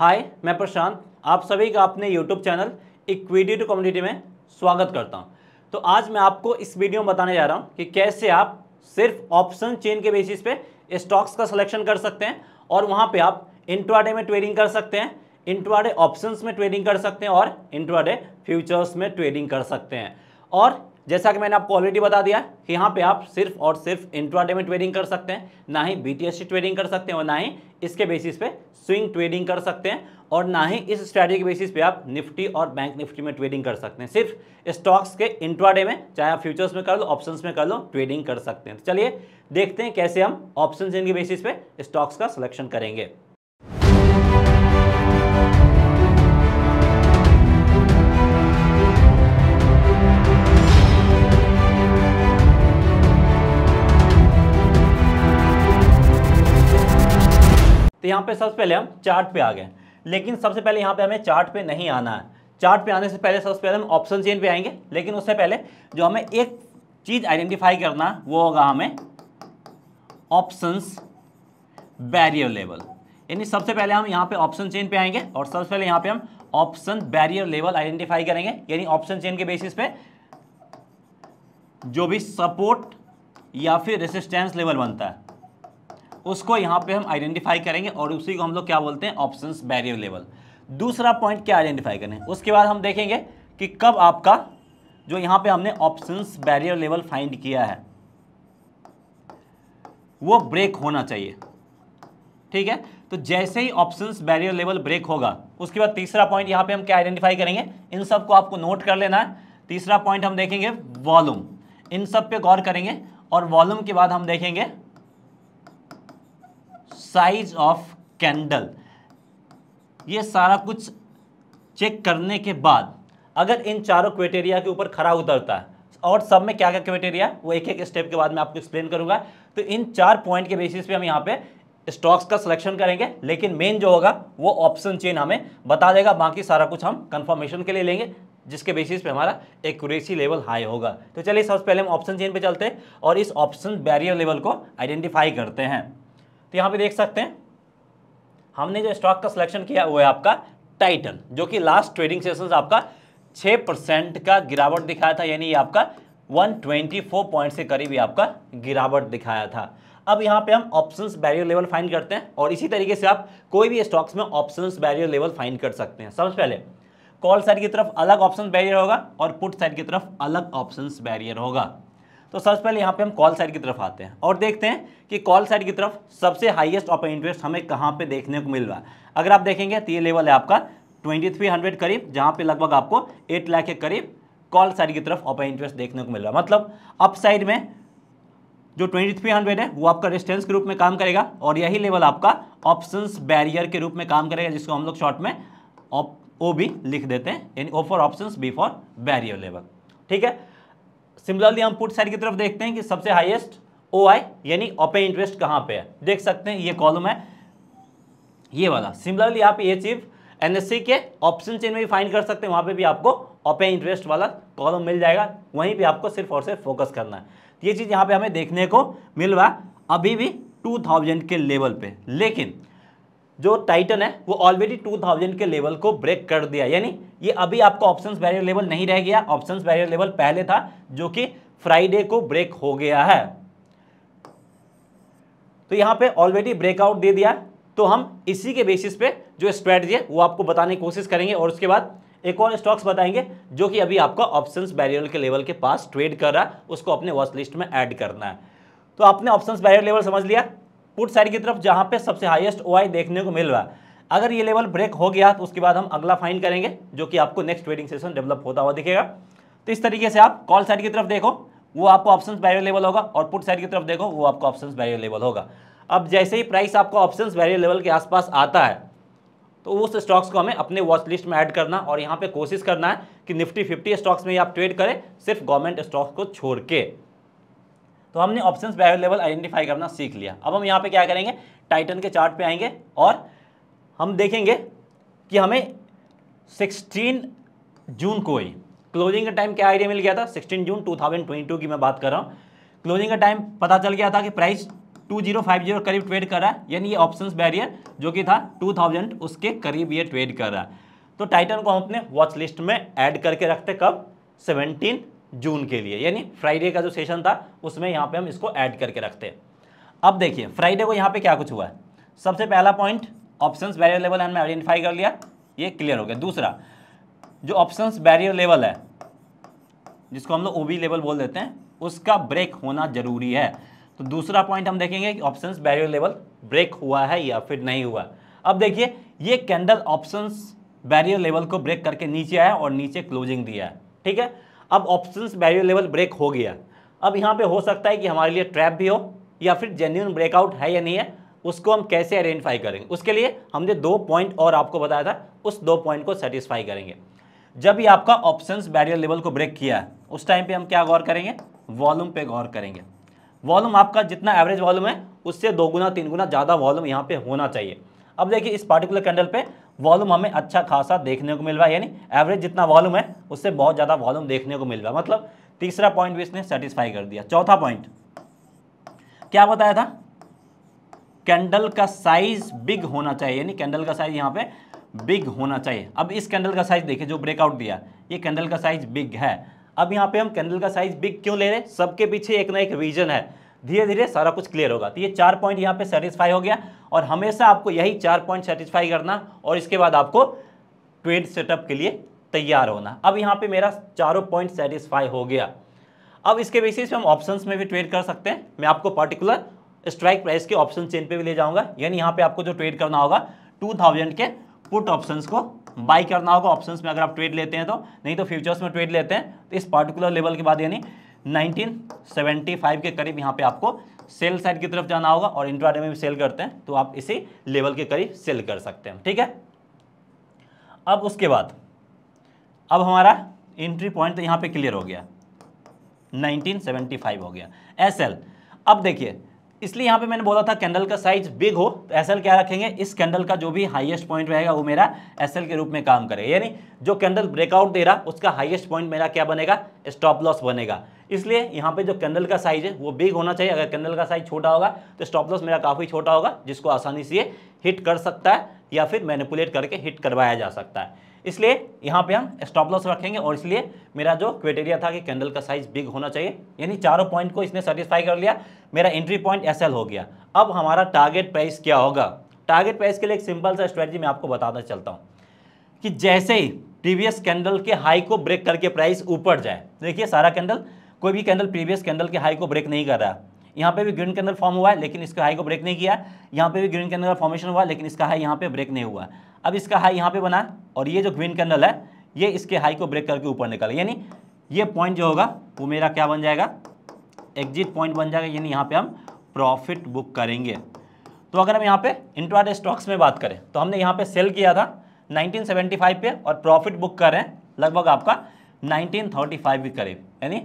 हाय, मैं प्रशांत, आप सभी का अपने YouTube channel equity to community में स्वागत करता हूं। तो आज मैं आपको इस वीडियो में बताने जा रहा हूं कि कैसे आप सिर्फ ऑप्शन चेन के बेसिस पे स्टॉक्स का सिलेक्शन कर सकते हैं और वहां पे आप इंट्राडे में ट्रेडिंग कर सकते हैं, इंट्राडे ऑप्शंस में ट्रेडिंग कर सकते हैं और इंट्राडे फ्यूचर्स में ट्रेडिंग कर सकते हैं। और जैसा कि मैंने आपको ऑलरेडी बता दिया कि यहाँ पे आप सिर्फ और सिर्फ इंट्राडे में ट्रेडिंग कर सकते हैं, ना ही बीटीएस ट्रेडिंग कर सकते हैं और ना ही इसके बेसिस पे स्विंग ट्रेडिंग कर सकते हैं और ना ही इस स्ट्रैटेजी के बेसिस पे आप निफ्टी और बैंक निफ्टी में ट्रेडिंग कर सकते हैं। सिर्फ स्टॉक्स के इंट्राडे में, चाहे आप फ्यूचर्स में कर लो, ऑप्शंस में कर लो, ट्रेडिंग कर सकते हैं। तो चलिए देखते हैं कैसे हम ऑप्शन चेन के बेसिस पे स्टॉक्स का सिलेक्शन करेंगे। तो यहाँ पे सबसे पहले हम चार्ट पे आ गए, लेकिन सबसे पहले यहाँ पे हमें चार्ट पे नहीं आना है। चार्ट पे आने से पहले सबसे पहले हम ऑप्शन चेन पे आएंगे, लेकिन उससे पहले जो हमें एक चीज़ आइडेंटिफाई करना वो होगा हमें ऑप्शंस बैरियर लेवल। यानी सबसे पहले हम यहाँ पे ऑप्शन चेन पे आएंगे और सबसे पहले यहाँ पे हम ऑप्शन बैरियर लेवल आइडेंटिफाई करेंगे। यानी ऑप्शन चेन के बेसिस पे जो भी सपोर्ट या फिर रेसिस्टेंस लेवल बनता है उसको यहाँ पे हम आइडेंटिफाई करेंगे और उसी को हम लोग क्या बोलते हैं, ऑप्शंस बैरियर लेवल। दूसरा पॉइंट क्या आइडेंटिफाई करें, उसके बाद हम देखेंगे कि कब आपका जो यहाँ पे हमने ऑप्शंस बैरियर लेवल फाइंड किया है वो ब्रेक होना चाहिए। ठीक है, तो जैसे ही ऑप्शंस बैरियर लेवल ब्रेक होगा उसके बाद तीसरा पॉइंट यहाँ पे हम क्या आइडेंटिफाई करेंगे, इन सबको आपको नोट कर लेना है। तीसरा पॉइंट हम देखेंगे वॉल्यूम, इन सब पे गौर करेंगे और वॉल्यूम के बाद हम देखेंगे साइज ऑफ कैंडल। ये सारा कुछ चेक करने के बाद अगर इन चारों क्राइटेरिया के ऊपर खरा उतरता है, और सब में क्या क्या क्राइटेरिया वो एक एक स्टेप के बाद मैं आपको एक्सप्लेन करूंगा, तो इन चार पॉइंट के बेसिस पे हम यहाँ पे स्टॉक्स का सिलेक्शन करेंगे। लेकिन मेन जो होगा वो ऑप्शन चेन हमें बता देगा, बाकी सारा कुछ हम कंफर्मेशन के लिए लेंगे जिसके बेसिस पे हमारा एक्यूरेसी लेवल हाई होगा। तो चलिए सबसे पहले हम ऑप्शन चेन पर चलते हैं और इस ऑप्शन बैरियर लेवल को आइडेंटिफाई करते हैं। तो यहाँ पे देख सकते हैं हमने जो स्टॉक का सिलेक्शन किया वो है आपका टाइटन, जो कि लास्ट ट्रेडिंग सेशन आपका 6% का गिरावट दिखाया था। यानी ये आपका 124 पॉइंट्स के करीब ही आपका गिरावट दिखाया था। अब यहाँ पे हम ऑप्शंस बैरियर लेवल फाइंड करते हैं और इसी तरीके से आप कोई भी स्टॉक्स में ऑप्शंस बैरियर लेवल फाइंड कर सकते हैं। सबसे पहले कॉल साइड की तरफ अलग ऑप्शन बैरियर होगा और पुट साइड की तरफ अलग ऑप्शन बैरियर होगा। तो सबसे पहले यहाँ पे हम कॉल साइड की तरफ आते हैं और देखते हैं कि कॉल साइड की तरफ सबसे हाईएस्ट ओपन इंटरेस्ट हमें कहाँ पे देखने को मिल रहा है। अगर आप देखेंगे तो ये लेवल है आपका 2300 करीब, जहाँ पे लगभग आपको 8 लाख के करीब कॉल साइड की तरफ ओपन इंटरेस्ट देखने को मिल रहा है। मतलब अप साइड में जो 2300 है वो आपका रेजिस्टेंस के रूप में काम करेगा और यही लेवल आपका ऑप्शंस बैरियर के रूप में काम करेगा, जिसको हम लोग शॉर्ट में OB लिख देते हैं, यानी O for options, B for barrier level. ठीक है, सिमिलरली हम पुट साइड की तरफ देखते हैं कि सबसे हाईएस्ट OI यानी ओपन इंटरेस्ट कहाँ पे है। देख सकते हैं ये कॉलम है, ये वाला। सिमिलरली आप ये चीज एनएससी के ऑप्शन चेन में भी फाइंड कर सकते हैं, वहाँ पे भी आपको ओपन इंटरेस्ट वाला कॉलम मिल जाएगा, वहीं पे आपको सिर्फ और सिर्फ फोकस करना है। ये चीज़ यहाँ पे हमें देखने को मिल रहा है अभी भी 2000 के लेवल पर, लेकिन जो टाइटन है वो ऑलरेडी 2000 के लेवल को ब्रेक कर दिया। यानी ये अभी आपका ऑप्शंस बैरियर लेवल नहीं रह गया, ऑप्शंस बैरियर लेवल पहले था जो कि फ्राइडे को ब्रेक हो गया है। तो यहाँ पे ऑलरेडी ब्रेकआउट दे दिया, तो हम इसी के बेसिस पे जो स्ट्रेटजी है वो आपको बताने की कोशिश करेंगे और उसके बाद एक और स्टॉक्स बताएंगे जो कि अभी आपका ऑप्शंस बैरियर के लेवल के पास ट्रेड कर रहा है, उसको अपने वॉच लिस्ट में ऐड करना है। तो आपने ऑप्शंस बैरियर लेवल समझ लिया। पुट साइड की तरफ जहाँ पे सबसे हाईएस्ट ओआई देखने को मिल रहा है, अगर ये लेवल ब्रेक हो गया तो उसके बाद हम अगला फाइंड करेंगे जो कि आपको नेक्स्ट ट्रेडिंग सेशन डेवलप होता हुआ दिखेगा। तो इस तरीके से आप कॉल साइड की तरफ देखो वो आपको ऑप्शंस बैरियर लेवल होगा और पुट साइड की तरफ देखो वो आपको ऑप्शंस बैरियर लेवल होगा। अब जैसे ही प्राइस आपका ऑप्शंस बैरियर लेवल के आसपास आता है तो उस स्टॉक्स को हमें अपने वॉच लिस्ट में ऐड करना और यहाँ पर कोशिश करना है कि निफ्टी 50 स्टॉक्स में आप ट्रेड करें, सिर्फ गवर्नमेंट स्टॉक्स को छोड़ के। तो हमने ऑप्शंस बैरियर लेवल आइडेंटिफाई करना सीख लिया। अब हम यहाँ पे क्या करेंगे, टाइटन के चार्ट पे आएंगे और हम देखेंगे कि हमें 16 जून को ही क्लोजिंग का टाइम क्या आइडिया मिल गया था। 16 जून 2022 की मैं बात कर रहा हूँ। क्लोजिंग का टाइम पता चल गया था कि प्राइस 2050 करीब ट्रेड कर रहा है, यानी ये ऑप्शंस बैरियर जो कि था 2000 उसके करीब ये ट्रेड कर रहा है। तो टाइटन को हम अपने वॉच लिस्ट में ऐड करके रखते कब 17 जून के लिए, यानी फ्राइडे का जो सेशन था उसमें यहाँ पे हम इसको ऐड करके रखते हैं। अब देखिए फ्राइडे को यहाँ पे क्या कुछ हुआ है। सबसे पहला पॉइंट ऑप्शंस बैरियर लेवल हमने आइडेंटिफाई कर लिया, ये क्लियर हो गया। दूसरा जो ऑप्शंस बैरियर लेवल है जिसको हम लोग ओबी लेवल बोल देते हैं उसका ब्रेक होना जरूरी है। तो दूसरा पॉइंट हम देखेंगे कि ऑप्शंस बैरियर लेवल ब्रेक हुआ है या फिर नहीं हुआ। अब देखिए ये कैंडल ऑप्शंस बैरियर लेवल को ब्रेक करके नीचे आया और नीचे क्लोजिंग दिया है, ठीक है। अब ऑप्शंस बैरियर लेवल ब्रेक हो गया। अब यहाँ पे हो सकता है कि हमारे लिए ट्रैप भी हो या फिर जेन्युइन ब्रेकआउट है या नहीं है, उसको हम कैसे आइडेंटिफाई करेंगे। उसके लिए हमने 2 पॉइंट और आपको बताया था, उस 2 पॉइंट को सेटिस्फाई करेंगे। जब भी आपका ऑप्शंस बैरियर लेवल को ब्रेक किया उस टाइम पे हम क्या गौर करेंगे, वॉल्यूम पे गौर करेंगे। वॉल्यूम आपका जितना एवरेज वॉल्यूम है उससे 2 गुना 3 गुना ज़्यादा वॉल्यूम यहाँ पे होना चाहिए। अब देखिए इस पार्टिकुलर कैंडल पे वॉल्यूम हमें अच्छा खासा देखने को मिल रहा है, यानी एवरेज जितना वॉल्यूम है उससे बहुत ज़्यादा वॉल्यूम देखने को मिल रहा है, मतलब तीसरा पॉइंट भी इसने सेटिस्फाई कर दिया। चौथा पॉइंट क्या बताया था, कैंडल का साइज बिग होना चाहिए, यानी कैंडल का साइज यहाँ पे बिग होना चाहिए। अब इस कैंडल का साइज देखिए जो ब्रेकआउट दिया, ये कैंडल का साइज बिग है। अब यहाँ पे हम कैंडल का साइज बिग क्यों ले रहे हैं, सबके पीछे एक ना एक रीजन है, धीरे धीरे सारा कुछ क्लियर होगा। तो ये 4 पॉइंट यहाँ पे सेटिस्फाई हो गया और हमेशा आपको यही 4 पॉइंट सेटिस्फाई करना और इसके बाद आपको ट्रेड सेटअप के लिए तैयार होना। अब यहाँ पे मेरा 4 पॉइंट सेटिस्फाई हो गया। अब इसके बेसिस पे हम ऑप्शंस में भी ट्रेड कर सकते हैं। मैं आपको पर्टिकुलर स्ट्राइक प्राइस के ऑप्शन चेन पे भी ले जाऊँगा, यानी यहाँ पे आपको जो ट्रेड करना होगा 2000 के पुट ऑप्शंस को बाई करना होगा। ऑप्शंस में अगर आप ट्रेड लेते हैं तो, नहीं तो फ्यूचर्स में ट्रेड लेते हैं तो इस पार्टिकुलर लेवल के बाद यानी 1975 के करीब यहाँ पे आपको सेल साइड की तरफ जाना होगा और इंट्राडे में भी सेल करते हैं तो आप इसी लेवल के करीब सेल कर सकते हैं, ठीक है। अब उसके बाद अब हमारा एंट्री पॉइंट तो यहाँ पे क्लियर हो गया 1975 हो गया एसएल। अब देखिए इसलिए यहाँ पे मैंने बोला था कैंडल का साइज बिग हो तो एसएल क्या रखेंगे, इस कैंडल का जो भी हाईएस्ट पॉइंट रहेगा वो मेरा एसएल के रूप में काम करेगा, यानी जो कैंडल ब्रेकआउट दे रहा उसका हाईएस्ट पॉइंट मेरा क्या बनेगा, स्टॉप लॉस बनेगा। इसलिए यहाँ पे जो कैंडल का साइज है वो बिग होना चाहिए। अगर कैंडल का साइज छोटा होगा तो स्टॉप लॉस मेरा काफ़ी छोटा होगा, जिसको आसानी से हिट कर सकता है या फिर मैनिपुलेट करके हिट करवाया जा सकता है। इसलिए यहाँ पे हम स्टॉप लॉस रखेंगे और इसलिए मेरा जो क्राइटेरिया था कि कैंडल का साइज बिग होना चाहिए, यानी 4 पॉइंट को इसने सेटिस्फाई कर लिया। मेरा एंट्री पॉइंट एसएल हो गया। अब हमारा टारगेट प्राइस क्या होगा, टारगेट प्राइस के लिए एक सिंपल सा स्ट्रेटजी मैं आपको बताना चलता हूँ कि जैसे ही प्रीवियस कैंडल के हाई को ब्रेक करके प्राइस ऊपर जाए, देखिए सारा कैंडल कोई भी कैंडल प्रीवियस कैंडल के हाई को ब्रेक नहीं कर रहा। यहाँ पे भी ग्रीन कैंडल फॉर्म हुआ है लेकिन इसका हाई को ब्रेक नहीं किया। यहाँ पे भी ग्रीन कैंडल का फॉर्मेशन हुआ लेकिन इसका हाई यहाँ पे ब्रेक नहीं हुआ। अब इसका हाई यहाँ पे बना और ये जो ग्रीन कैंडल है ये इसके हाई को ब्रेक करके ऊपर निकला, यानी ये पॉइंट जो होगा वो मेरा क्या बन जाएगा, एग्जिट पॉइंट बन जाएगा, यानी यहाँ पर हम प्रॉफिट बुक करेंगे। तो अगर हम यहाँ पर इंट्राडे स्टॉक्स में बात करें तो हमने यहाँ पर सेल किया था 1975 पे और प्रॉफिट बुक करें लगभग आपका 1935 के करीब, यानी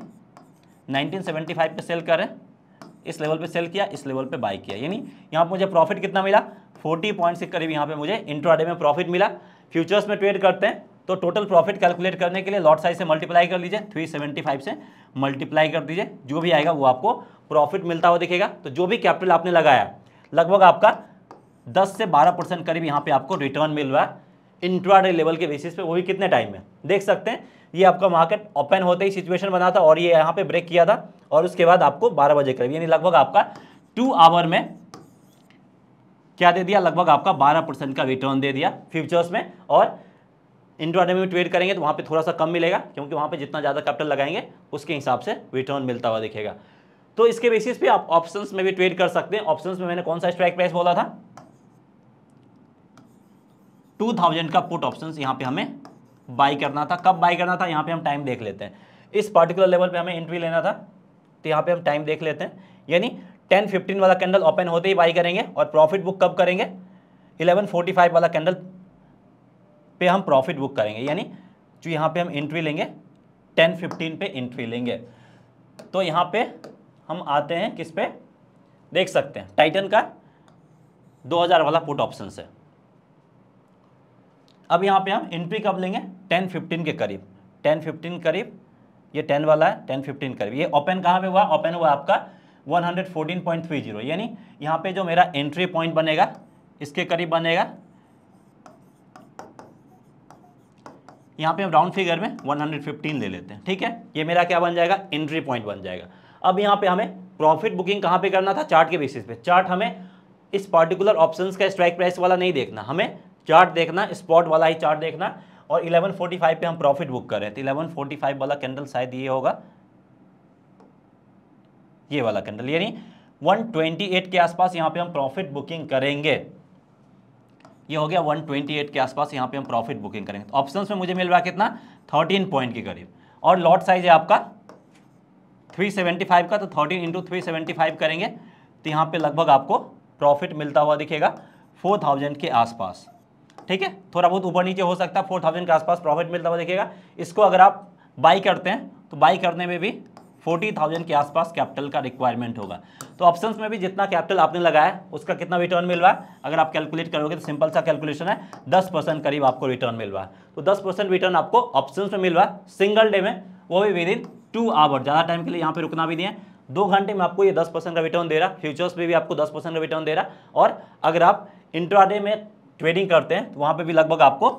1975 पे सेल करें, इस लेवल पे सेल किया, इस लेवल पे बाई किया, यानी यहाँ पे मुझे प्रॉफिट कितना मिला 40 पॉइंट्स के करीब यहाँ पे मुझे इंट्राडे में प्रॉफिट मिला। फ्यूचर्स में ट्रेड करते हैं तो टोटल प्रॉफिट कैलकुलेट करने के लिए लॉट साइज से मल्टीप्लाई कर लीजिए, 375 से मल्टीप्लाई कर दीजिए, जो भी आएगा वो आपको प्रॉफिट मिलता हुआ दिखेगा। तो जो भी कैपिटल आपने लगाया लगभग आपका 10 से 12% करीब यहाँ पर आपको रिटर्न मिल रहा है इंट्राडे लेवल के बेसिस पे, वो भी कितने टाइम में देख सकते हैं। ये आपका मार्केट ओपन होते ही सिचुएशन बना था और ये यहाँ पे ब्रेक किया था और उसके बाद आपको 12 बजे करीब यानी लगभग आपका 2 आवर में क्या दे दिया, लगभग आपका 12% का रिटर्न दे दिया फ्यूचर्स में। और इंट्राडे में ट्रेड करेंगे तो वहाँ पे थोड़ा सा कम मिलेगा क्योंकि वहाँ पे जितना ज़्यादा कैपिटल लगाएंगे उसके हिसाब से रिटर्न मिलता हुआ दिखेगा। तो इसके बेसिस पे आप ऑप्शंस में भी ट्रेड कर सकते हैं। ऑप्शंस में मैंने कौन सा स्ट्राइक प्राइस बोला था, 2000 का पुट ऑप्शंस यहाँ पे हमें बाई करना था। कब बाई करना था यहाँ पे हम टाइम देख लेते हैं, इस पार्टिकुलर लेवल पे हमें एंट्री लेना था तो यहाँ पे हम टाइम देख लेते हैं, यानी 10:15 वाला कैंडल ओपन होते ही बाई करेंगे और प्रॉफिट बुक कब करेंगे, 11:45 वाला कैंडल पे हम प्रॉफिट बुक करेंगे, यानी जो यहाँ पे हम एंट्री लेंगे 10:15 पे एंट्री लेंगे। तो यहाँ पे हम आते हैं किस पे देख सकते हैं, टाइटन का 2000 वाला पुट ऑप्शन है। अब यहाँ पे हम एंट्री कब लेंगे, 10:15 के करीब, 10:15 करीब, ये 10 वाला है 10:15 करीब। ये ओपन कहाँ पे हुआ, ओपन हुआ आपका 114.30, यानी यहाँ पे जो मेरा एंट्री पॉइंट बनेगा इसके करीब बनेगा। यहाँ पे हम राउंड फिगर में 115 ले लेते हैं, ठीक है। ये मेरा क्या बन जाएगा, एंट्री पॉइंट बन जाएगा। अब यहाँ पे हमें प्रॉफिट बुकिंग कहाँ पे करना था, चार्ट के बेसिस पे। चार्ट हमें इस पर्टिकुलर ऑप्शंस का स्ट्राइक प्राइस वाला नहीं देखना, हमें चार्ट देखना, स्पॉट वाला ही चार्ट देखना। और 11:45 पे हम प्रॉफिट बुक कर रहे थे, 11:45 वाला कैंडल शायद ये होगा, ये वाला कैंडल, यानी 128 के आसपास यहाँ पे हम प्रॉफिट बुकिंग करेंगे। ये हो गया 128 के आसपास यहाँ पे हम प्रॉफिट बुकिंग करेंगे। तो ऑप्शंस में मुझे मिल रहा है कितना, 13 पॉइंट के करीब। और लॉट साइज है आपका 375 का, तो 13 इंटू 375 करेंगे तो यहाँ पे लगभग आपको प्रॉफिट मिलता हुआ दिखेगा 4000 के आसपास, ठीक है। थोड़ा बहुत ऊपर नीचे हो सकता है, 4000 के आसपास प्रॉफिट मिलता हुआ दिखेगा। इसको अगर आप बाई करते हैं तो बाई करने में भी 40,000 के आसपास कैपिटल का रिक्वायरमेंट होगा। तो ऑप्शंस में भी जितना कैपिटल आपने लगाया उसका कितना रिटर्न मिल रहा है, अगर आप कैलकुलेट करोगे तो सिंपल सा कैलकुलेशन है, 10% करीब आपको रिटर्न मिल रहा है। तो 10% रिटर्न आपको ऑप्शंस में मिल रहा है सिंगल डे में, वो भी विद इन 2 आवर। ज़्यादा टाइम के लिए यहाँ पे रुकना भी नहीं है, 2 घंटे में आपको ये 10% का रिटर्न दे रहा। फ्यूचर्स में भी आपको 10% का रिटर्न दे रहा। और अगर आप इंट्राडे में ट्रेडिंग करते हैं तो वहाँ पर भी लगभग आपको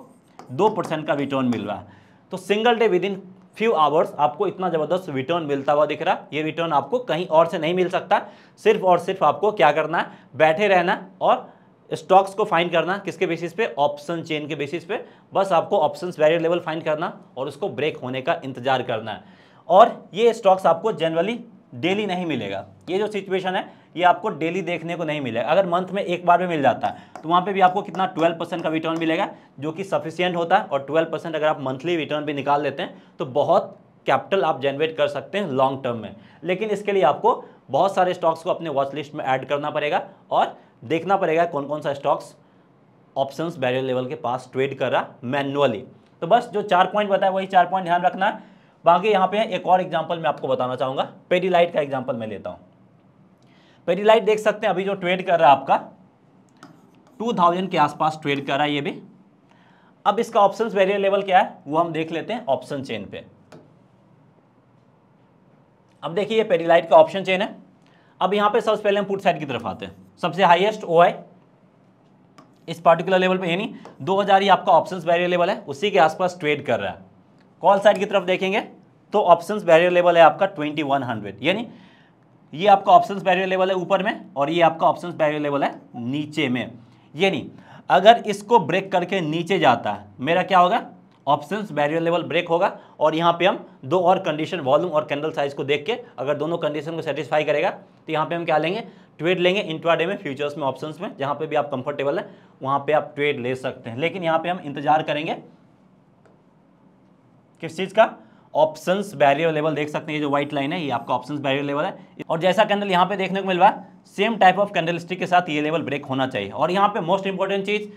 2% का रिटर्न मिल रहा है। तो single day within few hours आपको इतना ज़बरदस्त रिटर्न मिलता हुआ दिख रहा। ये रिटर्न आपको कहीं और से नहीं मिल सकता, सिर्फ और सिर्फ आपको क्या करना है, बैठे रहना और स्टॉक्स को फाइंड करना। किसके बेसिस पे, ऑप्शन चेन के बेसिस पे। बस आपको ऑप्शंस वैल्यू लेवल फाइंड करना और उसको ब्रेक होने का इंतजार करना है। और ये स्टॉक्स आपको जनरली डेली नहीं मिलेगा, ये जो सिचुएशन है ये आपको डेली देखने को नहीं मिलेगा। अगर मंथ में एक बार में मिल जाता है तो वहाँ पे भी आपको कितना 12% का रिटर्न मिलेगा, जो कि सफिशिएंट होता है। और 12% अगर आप मंथली रिटर्न भी निकाल लेते हैं तो बहुत कैपिटल आप जनरेट कर सकते हैं लॉन्ग टर्म में। लेकिन इसके लिए आपको बहुत सारे स्टॉक्स को अपने वॉच लिस्ट में ऐड करना पड़ेगा और देखना पड़ेगा कौन कौन सा स्टॉक्स ऑप्शंस बैरियर लेवल के पास ट्रेड कर रहा मैनुअली। तो बस जो 4 पॉइंट बताया वही 4 पॉइंट ध्यान रखना है। बाकी यहाँ पे एक और एग्जांपल मैं आपको बताना चाहूँगा, पिडिलाइट का एग्जांपल मैं लेता हूँ। पिडिलाइट देख सकते हैं अभी जो ट्रेड कर रहा है आपका 2000 के आसपास ट्रेड कर रहा है ये भी। अब इसका ऑप्शंस वैरियर लेवल क्या है वो हम देख लेते हैं ऑप्शन चेन पे। अब देखिए ये पिडिलाइट का ऑप्शन चेन है। अब यहाँ पे सबसे पहले हम पुट साइड की तरफ आते हैं, सबसे हाईएस्ट ओआई इस पर्टिकुलर लेवल पर, यानी 2000 ही आपका ऑप्शंस वैरियर लेवल है, उसी के आसपास ट्रेड कर रहा है। कॉल साइड की तरफ देखेंगे तो ऑप्शंस बैरियर लेवल है आपका 2100, यानी ये आपका ऑप्शंस बैरियर लेवल है ऊपर में और ये आपका ऑप्शंस बैरियर लेवल है नीचे में। यानी अगर इसको ब्रेक करके नीचे जाता है मेरा क्या होगा, ऑप्शंस बैरियर लेवल ब्रेक होगा। और यहाँ पे हम दो और कंडीशन, वॉल्यूम और कैंडल साइज को देख के अगर दोनों कंडीशन को सेटिस्फाई करेगा तो यहाँ पे हम क्या लेंगे, ट्रेड लेंगे। इंट्राडे में, फ्यूचर्स में, ऑप्शंस में, जहाँ पे भी आप कंफर्टेबल है वहाँ पे आप ट्रेड ले सकते हैं। लेकिन यहाँ पे हम इंतजार करेंगे किस चीज़ का, ऑप्शंस बैरियर लेवल। देख सकते हैं ये जो व्हाइट लाइन है ये आपका ऑप्शंस बैरियर लेवल है। और जैसा कैंडल यहाँ पे देखने को मिल रहा है same type of candlestick के साथ ये लेवल ब्रेक होना चाहिए। और यहाँ पे मोस्ट इंपॉर्टेंट चीज़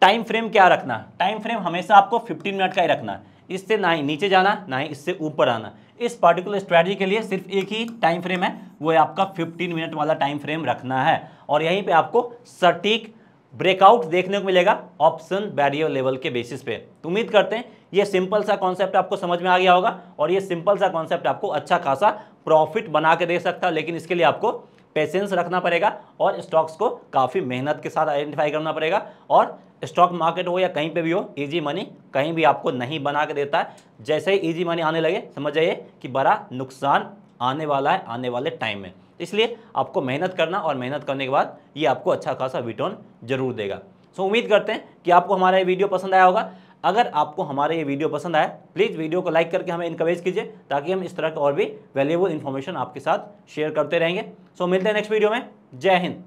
टाइम फ्रेम क्या रखना, टाइम फ्रेम हमेशा आपको 15 मिनट का ही रखना, इससे ना ही नीचे जाना ना ही इससे ऊपर आना। इस पर्टिकुलर स्ट्रैटेजी के लिए सिर्फ एक ही टाइम फ्रेम है, वो है आपका 15 मिनट वाला टाइम फ्रेम रखना है। और यहीं पर आपको सटीक ब्रेकआउट देखने को मिलेगा ऑप्शन बैरियर लेवल के बेसिस पे। उम्मीद करते हैं ये सिंपल सा कॉन्सेप्ट आपको समझ में आ गया होगा और ये सिंपल सा कॉन्सेप्ट आपको अच्छा खासा प्रॉफिट बना के दे सकता है। लेकिन इसके लिए आपको पेशेंस रखना पड़ेगा और स्टॉक्स को काफ़ी मेहनत के साथ आइडेंटिफाई करना पड़ेगा। और स्टॉक मार्केट हो या कहीं पे भी हो, इजी मनी कहीं भी आपको नहीं बना के देता है। जैसे ही ईजी मनी आने लगे समझ जाइए कि बड़ा नुकसान आने वाला है आने वाले टाइम में। इसलिए आपको मेहनत करना और मेहनत करने के बाद ये आपको अच्छा खासा रिटर्न जरूर देगा। सो उम्मीद करते हैं कि आपको हमारा ये वीडियो पसंद आया होगा। अगर आपको हमारा ये वीडियो पसंद आया प्लीज़ वीडियो को लाइक करके हमें इनकरेज कीजिए ताकि हम इस तरह का और भी वैल्यूएबल इन्फॉर्मेशन आपके साथ शेयर करते रहेंगे। सो मिलते हैं नेक्स्ट वीडियो में। जय हिंद।